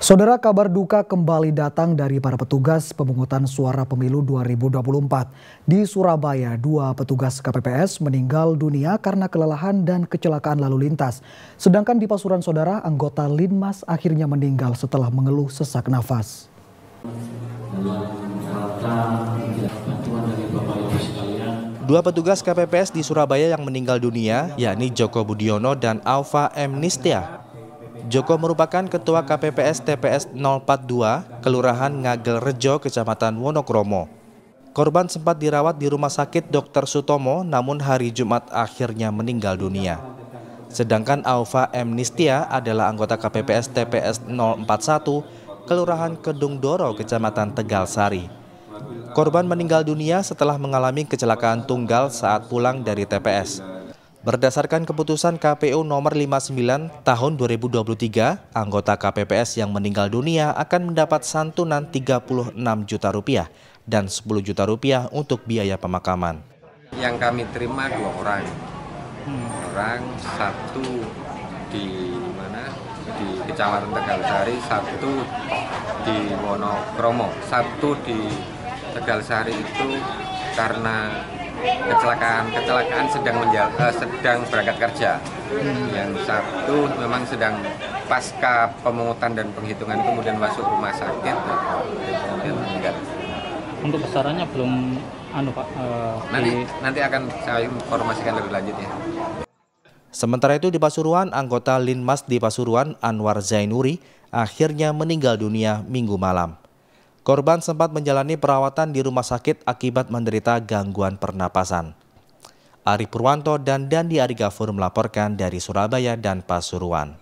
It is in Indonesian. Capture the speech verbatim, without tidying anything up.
Saudara, kabar duka kembali datang dari para petugas pemungutan suara pemilu dua ribu dua puluh empat. Di Surabaya, dua petugas K P P S meninggal dunia karena kelelahan dan kecelakaan lalu lintas. Sedangkan di Pasuruan, saudara, anggota Linmas akhirnya meninggal setelah mengeluh sesak nafas. Dua petugas K P P S di Surabaya yang meninggal dunia, yakni Joko Budiono dan Alfa Amnistia. Joko merupakan ketua K P P S T P S nol empat dua, Kelurahan Ngagelrejo, Kecamatan Wonokromo. Korban sempat dirawat di Rumah Sakit dokter Sutomo, namun hari Jumat akhirnya meninggal dunia. Sedangkan Alfa Amnistia adalah anggota K P P S T P S nol empat satu, Kelurahan Kedung Doro, Kecamatan Tegal Sari. Korban meninggal dunia setelah mengalami kecelakaan tunggal saat pulang dari T P S. Berdasarkan keputusan K P U nomor lima puluh sembilan tahun dua ribu dua puluh tiga, anggota K P P S yang meninggal dunia akan mendapat santunan tiga puluh enam juta rupiah dan sepuluh juta rupiah untuk biaya pemakaman. Yang kami terima dua orang. Orang satu di mana? Di Kecamatan Tegal Sari, satu di Wonokromo, satu di Tegal Sari itu karena kecelakaan-kecelakaan sedang menjala, eh, sedang berangkat kerja. Yang satu memang sedang pasca pemungutan dan penghitungan kemudian masuk rumah sakit kemudian meninggal. Untuk besarannya belum anu Pak. Eh, nanti di... nanti akan saya informasikan lebih lanjut ya. Sementara itu di Pasuruan, anggota Linmas di Pasuruan Anwar Zainuri akhirnya meninggal dunia Minggu malam. Korban sempat menjalani perawatan di rumah sakit akibat menderita gangguan pernapasan. Ari Purwanto dan Dandi Arigafur melaporkan dari Surabaya dan Pasuruan.